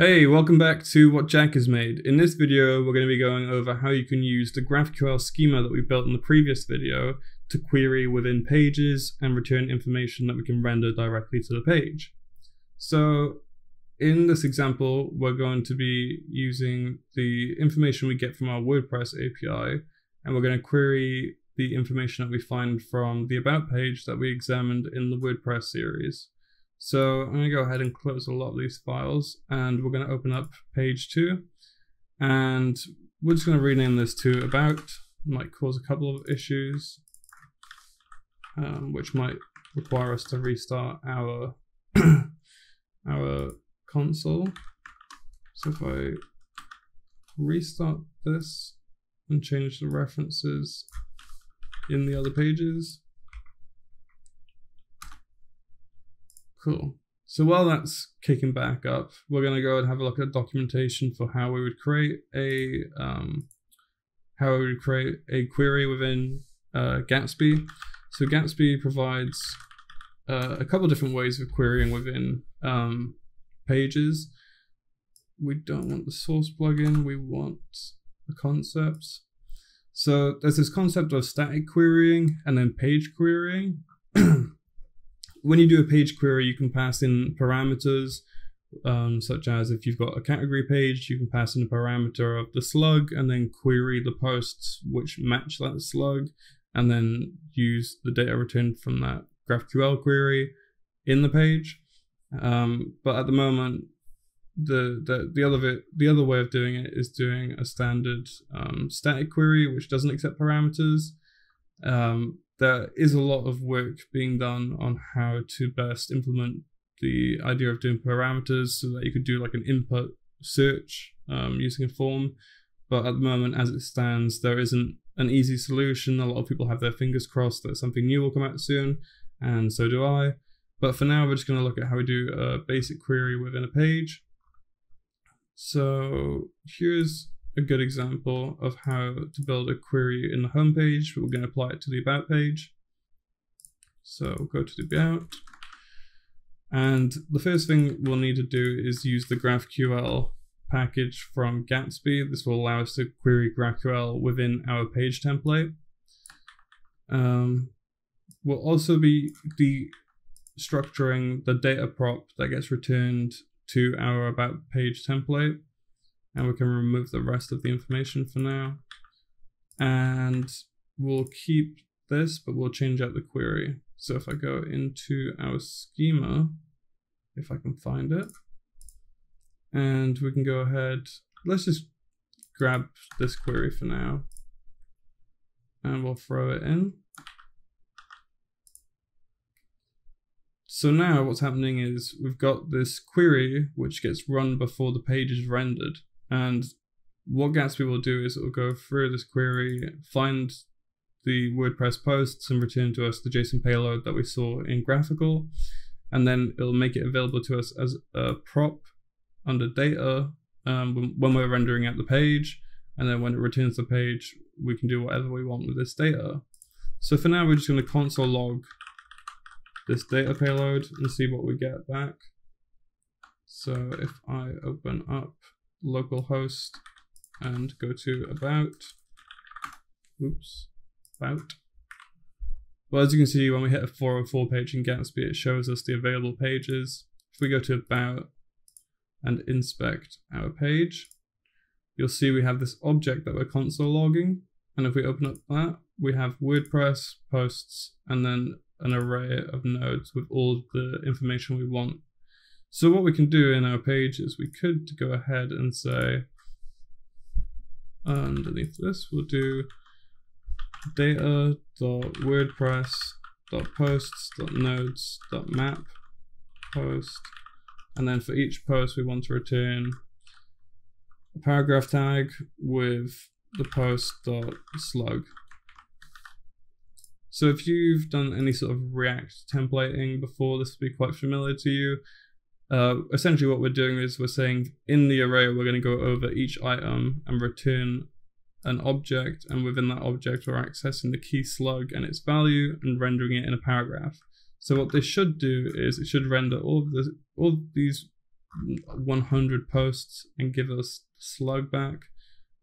Hey, welcome back to What Jack Has Made. In this video, we're going to be going over how you can use the GraphQL schema that we built in the previous video to query within pages and return information that we can render directly to the page. So in this example, we're going to be using the information we get from our WordPress API, and we're going to query the information that we find from the About page that we examined in the WordPress series. So I'm going to go ahead and close a lot of these files, and we're going to open up page 2, and we're just going to rename this to About. Might cause a couple of issues, which might require us to restart our console. So if I restart this and change the references in the other pages. Cool. So while that's kicking back up, we're going to go and have a look at documentation for how we would create a query within Gatsby. So Gatsby provides a couple of different ways of querying within pages. We don't want the source plugin. We want the concepts. So there's this concept of static querying and then page querying. When you do a page query, you can pass in parameters, such as if you've got a category page, you can pass in a parameter of the slug and then query the posts which match that slug, and then use the data returned from that GraphQL query in the page. But at the moment, the other way of doing it is doing a standard static query, which doesn't accept parameters. There is a lot of work being done on how to best implement the idea of doing parameters so that you could do like an input search using a form. But at the moment, as it stands, there isn't an easy solution. A lot of people have their fingers crossed that something new will come out soon, and so do I. But for now, we're just going to look at how we do a basic query within a page. So here's a good example of how to build a query in the home page, but we're going to apply it to the About page. So we'll go to the About, and the first thing we'll need to do is use the GraphQL package from Gatsby. This will allow us to query GraphQL within our page template. We'll also be destructuring the data prop that gets returned to our About page template. And we can remove the rest of the information for now. And we'll keep this, but we'll change out the query. So if I go into our schema, if I can find it, and we can go ahead, let's just grab this query for now, and we'll throw it in. So now what's happening is we've got this query which gets run before the page is rendered. And what Gatsby will do is it will go through this query, find the WordPress posts, and return to us the JSON payload that we saw in graphical. And then it'll make it available to us as a prop under data when we're rendering out the page. And then when it returns the page, we can do whatever we want with this data. So for now, we're just going to console log this data payload and see what we get back. So if I open up localhost and go to About, well, as you can see, when we hit a 404 page in Gatsby, it shows us the available pages. If we go to About and inspect our page, you'll see we have this object that we're console logging. And if we open up that, we have WordPress posts and then an array of nodes with all the information we want. So what we can do in our page is we could go ahead and say, underneath this, we'll do data.wordpress.posts.nodes.map post. And then for each post, we want to return a paragraph tag with the post.slug. So if you've done any sort of React templating before, this will be quite familiar to you. Essentially what we're doing is we're saying in the array, we're going to go over each item and return an object. And within that object, we're accessing the key slug and its value and rendering it in a paragraph. So what this should do is it should render all of these 100 posts and give us slug back.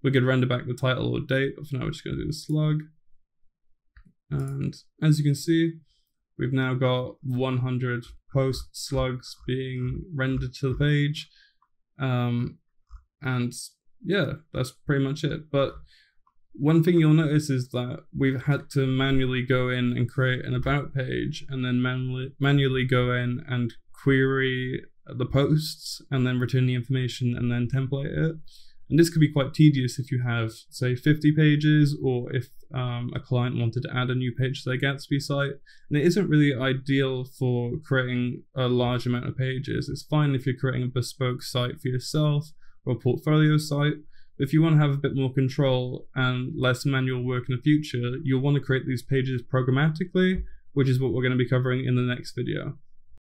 We could render back the title or date, but for now we're just going to do the slug. And as you can see, we've now got 100 post slugs being rendered to the page. And yeah, that's pretty much it. But one thing you'll notice is that we've had to manually go in and create an about page, and then manually go in and query the posts, and then return the information, and then template it. And this could be quite tedious if you have, say, 50 pages, or if a client wanted to add a new page to their Gatsby site. And it isn't really ideal for creating a large amount of pages. It's fine if you're creating a bespoke site for yourself or a portfolio site. If you want to have a bit more control and less manual work in the future, you'll want to create these pages programmatically, which is what we're going to be covering in the next video.